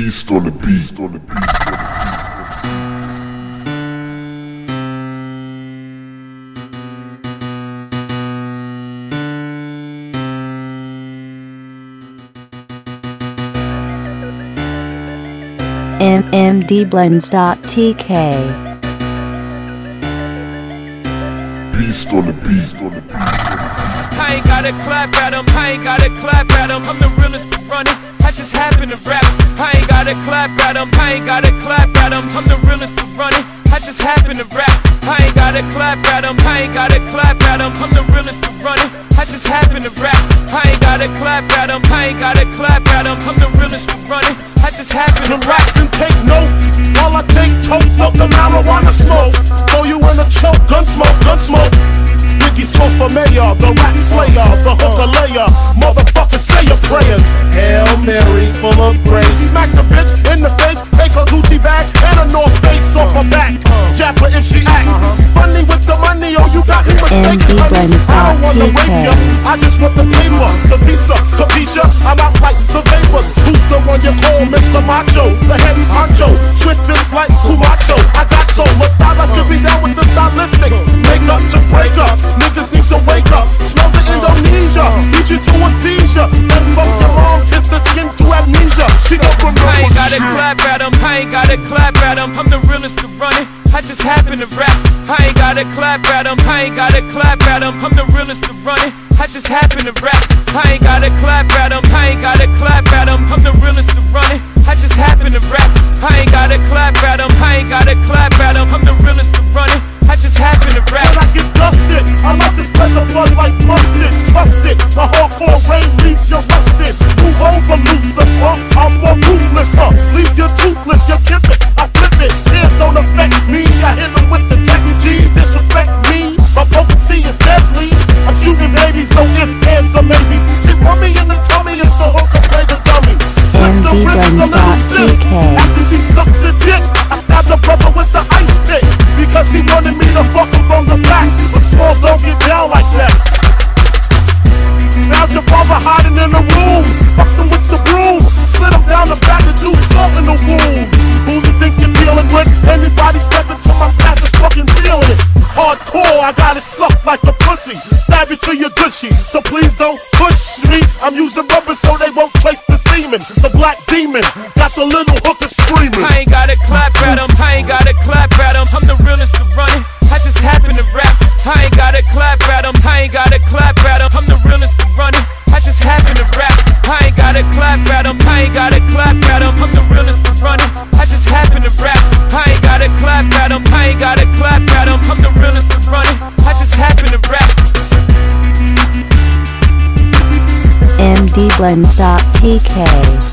Pistole. mmdblends.tk I ain't gotta clap at him, I ain't gotta clap at him. I'm the realest running, I just happen to rap. I ain't gotta clap at him, I ain't gotta clap at him. I'm the realest running, I just happen to rap. I ain't gotta clap at him, I ain't gotta clap at him. I'm the realest running, I just happen to rap. I ain't gotta clap at him, I ain't gotta clap at him. I'm the realest running, I just happen to rap and take notes. All I take totes of the marijuana smoke. Throw you in a choke, gun smoke. Biggie smoke for mayor, the rat slayer, the hooker layer. Motherfucker, say your prayers. Hail Mary, full of grace. Smack the bitch in the face, make her Gucci bag and a North Face off her back. Jab her if she act. Funny with the money, oh you got me mistaken. I don't wanna rape ya, I just want the paper, the visa, capisha. I'm out like the vapors. Who's the one you call, Mr. Macho? The heady honcho. Swift is like Kumacho. I got so much style, I should be down with the stylistics. Make up to break up, niggas need to wake up. Smell the Indonesia, beat you to a seizure. Then fuck your moms, hit the skin to amnesia. She go from I ain't gotta clap at him, I ain't gotta clap at him. I'm the realest to run it, I just happen to rap. I ain't gotta clap at him, I ain't gotta clap at him. I'm the realest to run it, I just happen to rap. I ain't gotta clap at him, I ain't gotta clap at him. I'm the realest to run it, I just happen to rap. I ain't gotta clap at him, I ain't gotta clap at him. I'm the realest to run it, I just happen to rap. When I get dusted, I'm out this place of blood like mustard. Trust it, the hardcore rain leaves you rusted. Move over, Lucifer, I'm more ruthless, huh? Leave you toothless, you kip it, I flip it. Tears don't affect me, I hit them with the tech. G's disrespect me, my potency is deadly. I'm shooting babies, no ifs, ands, or maybes. She put me in the tummy, it's the hooker play the dummy. Slip the wrist, the little sis. After she sucked the dick, I stabbed the brother with the ice pick. Because he wanted me to fuck him from the back, but smalls don't get down like that. Now your father hiding in the room, fucked him with the broom, slid him down the back and do salt in the wound. Who you think you're dealing with? Anybody step into my path is fucking feeling it. Hardcore, I got it sucked like a pussy, stab it to your Gucci, so please don't push me. I'm using rubber so they won't trace the semen. The black demon got the little hooker screaming. I ain't gotta clap at him, I ain't gotta clap at him. I'm the realest to run it, I just happen to rap. I ain't gotta clap at him, I ain't gotta clap at him. I'm the realest to run it, I just happen to rap. I ain't gotta clap at him, I ain't gotta clap at him. I'm the realest to run it, I just happen to rap. I ain't gotta clap at him, I ain't gotta clap at him. I'm the realest to run it, I just happen to rap. mdblends.tk